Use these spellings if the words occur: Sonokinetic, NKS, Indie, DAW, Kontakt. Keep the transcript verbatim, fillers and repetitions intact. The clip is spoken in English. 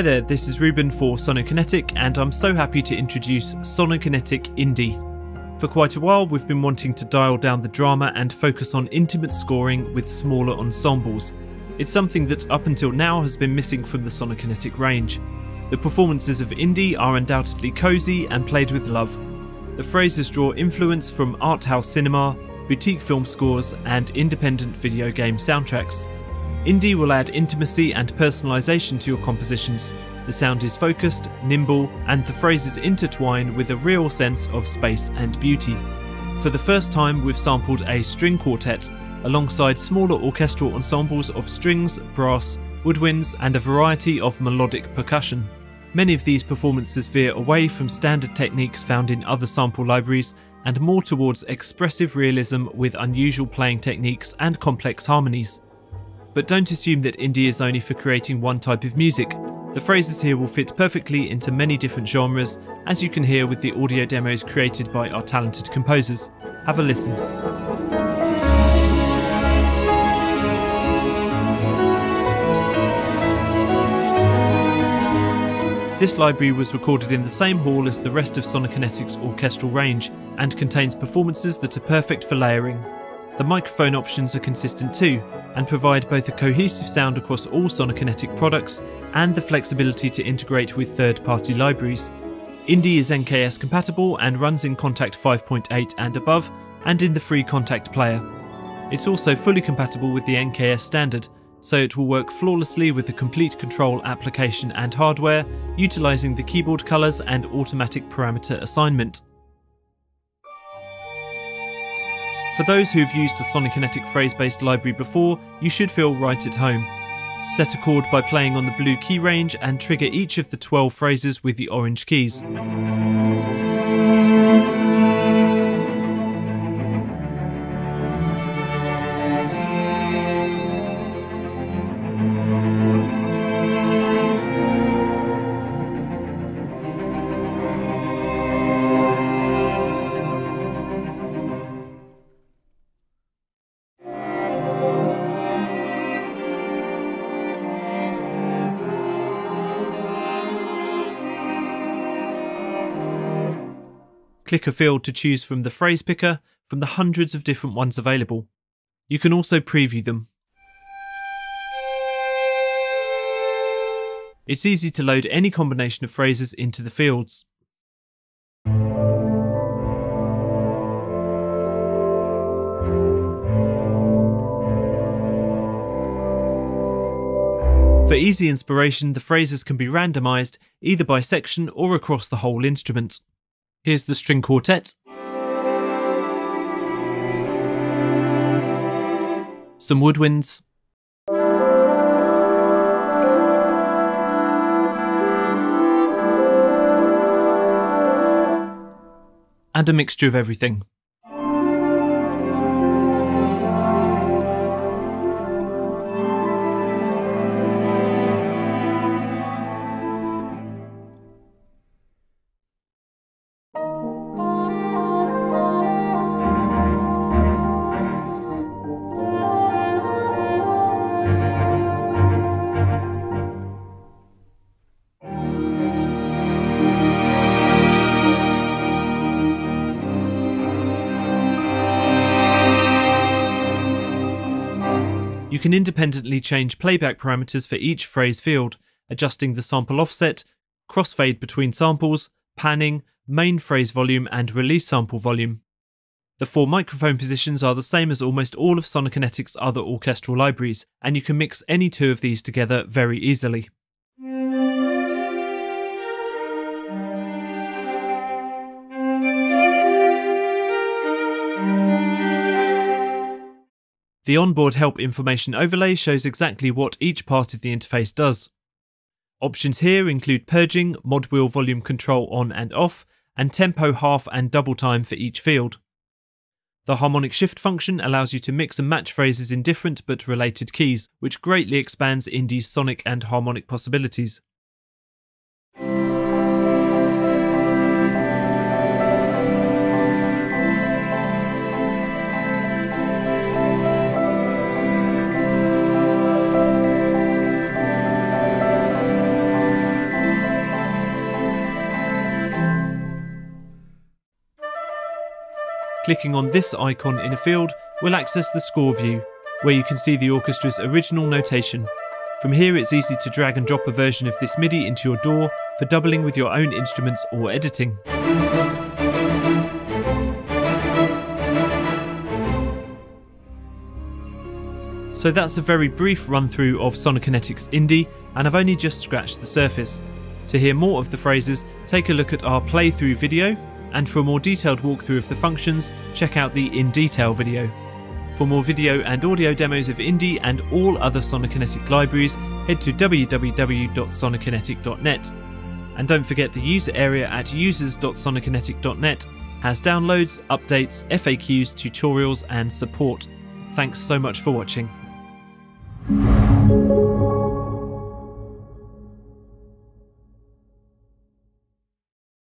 Hi there, this is Ruben for Sonokinetic, and I'm so happy to introduce Sonokinetic Indie. For quite a while we've been wanting to dial down the drama and focus on intimate scoring with smaller ensembles. It's something that up until now has been missing from the Sonokinetic range. The performances of Indie are undoubtedly cosy and played with love. The phrases draw influence from arthouse cinema, boutique film scores and independent video game soundtracks. Indie will add intimacy and personalisation to your compositions. The sound is focused, nimble, and the phrases intertwine with a real sense of space and beauty. For the first time, we've sampled a string quartet, alongside smaller orchestral ensembles of strings, brass, woodwinds, and a variety of melodic percussion. Many of these performances veer away from standard techniques found in other sample libraries and more towards expressive realism with unusual playing techniques and complex harmonies. But don't assume that Indie is only for creating one type of music. The phrases here will fit perfectly into many different genres, as you can hear with the audio demos created by our talented composers. Have a listen. This library was recorded in the same hall as the rest of Sonokinetic's orchestral range, and contains performances that are perfect for layering. The microphone options are consistent too, and provide both a cohesive sound across all Sonokinetic products and the flexibility to integrate with third-party libraries. Indie is N K S compatible and runs in Kontakt five point eight and above, and in the free Kontakt player. It's also fully compatible with the N K S standard, so it will work flawlessly with the complete control application and hardware, utilising the keyboard colours and automatic parameter assignment. For those who've used a Sonokinetic phrase-based library before, you should feel right at home. Set a chord by playing on the blue key range and trigger each of the twelve phrases with the orange keys. Click a field to choose from the phrase picker from the hundreds of different ones available. You can also preview them. It's easy to load any combination of phrases into the fields. For easy inspiration, the phrases can be randomised either by section or across the whole instrument. Here's the string quartet, some woodwinds, and a mixture of everything. You can independently change playback parameters for each phrase field, adjusting the sample offset, crossfade between samples, panning, main phrase volume and release sample volume. The four microphone positions are the same as almost all of Sonokinetic's other orchestral libraries, and you can mix any two of these together very easily. The onboard help information overlay shows exactly what each part of the interface does. Options here include purging, mod wheel volume control on and off, and tempo half and double time for each field. The harmonic shift function allows you to mix and match phrases in different but related keys, which greatly expands Indie's sonic and harmonic possibilities. clicking on this icon in a field will access the score view, where you can see the orchestra's original notation. From here it's easy to drag and drop a version of this MIDI into your D A W for doubling with your own instruments or editing. So that's a very brief run through of Sonokinetic's Indie, and I've only just scratched the surface. To hear more of the phrases, take a look at our playthrough video, and for a more detailed walkthrough of the functions, check out the In Detail video. For more video and audio demos of Indie and all other Sonokinetic libraries, head to w w w dot sonokinetic dot net. And don't forget the user area at users dot sonokinetic dot net has downloads, updates, F A Qs, tutorials and support. Thanks so much for watching.